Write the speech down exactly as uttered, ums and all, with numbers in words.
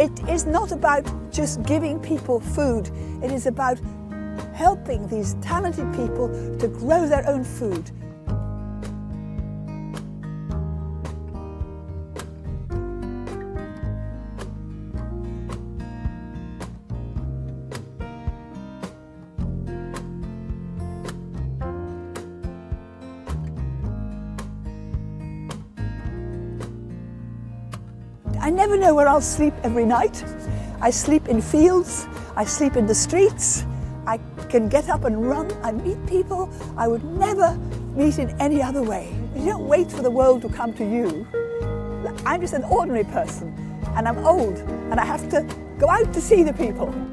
It is not about just giving people food. It is about helping these talented people to grow their own food. I never know where I'll sleep every night. I sleep in fields, I sleep in the streets, I can get up and run, I meet people I would never meet in any other way. You don't wait for the world to come to you. I'm just an ordinary person, and I'm old, and I have to go out to see the people.